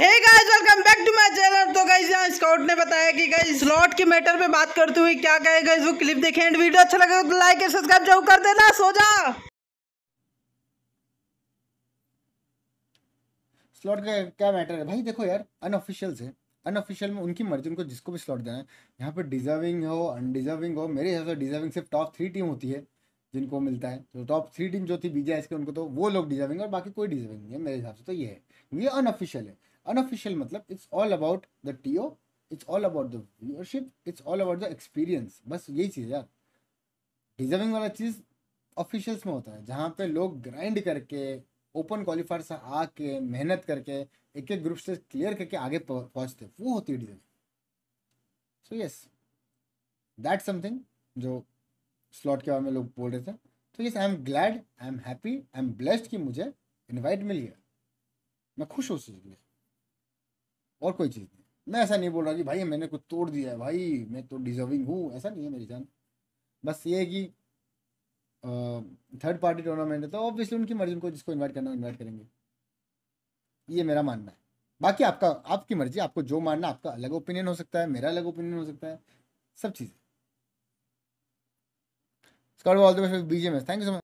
Hey guys welcome back to my channel. तो guys यहाँ Scout ने बताया कि गाइस स्लॉट के मैटर पे बात करते हुए क्या कहे गाइस, वो क्लिप देखें एंड वीडियो अच्छा लगे तो लाइक एंड सब्सक्राइब जरूर कर देना। सो जा स्लॉट का क्या मैटर है भाई, देखो यार अनऑफिशियल्स है, अनऑफिशियल में उनकी मर्जी, उनको जिसको भी स्लॉट देना है। यहाँ पर डिजर्विंग हो अनडिजर्विंग हो, मेरे हिसाब से डिजर्विंग सिर्फ टॉप 3 टीम होती है जिनको मिलता है। तो टॉप 3 टीम जो थी बीजेएस के, उनको तो वो लोग डिजर्विंग और बाकी कोई डिजर्विंग नहीं है मेरे हिसाब से। तो ये है, ये अनऑफिशियल है। Unofficial मतलब it's all about the TO, it's all about the viewership, it's all about the experience। बस यही चीज़ यार, डिजर्विंग वाला चीज़ ऑफिशियल्स में होता है जहाँ पे लोग ग्राइंड करके ओपन क्वालिफायर से आके मेहनत करके एक एक ग्रुप से क्लियर करके आगे पहुँचते, वो होती है deserving. So yes that something जो स्लॉट के बारे में लोग बोल रहे थे। तो yes I am glad, I am happy, I am blessed कि मुझे इन्वाइट मिल गया, मैं खुश हूँ उस चीज़ के लिए और कोई चीज़ नहीं। मैं ऐसा नहीं बोल रहा कि भाई मैंने कुछ तोड़ दिया है, भाई मैं तो डिजर्विंग हूँ, ऐसा नहीं है मेरी जान। बस ये है कि थर्ड पार्टी टूर्नामेंट है तो ऑब्वियसली उनकी मर्जी, उनको जिसको इनवाइट करना इनवाइट करेंगे, ये मेरा मानना है। बाकी आपका आपकी मर्जी, आपको जो मानना, आपका अलग ओपिनियन हो सकता है, मेरा अलग ओपिनियन हो सकता है, सब चीज़ें। Scout all the best for BGMS. Thank you so much.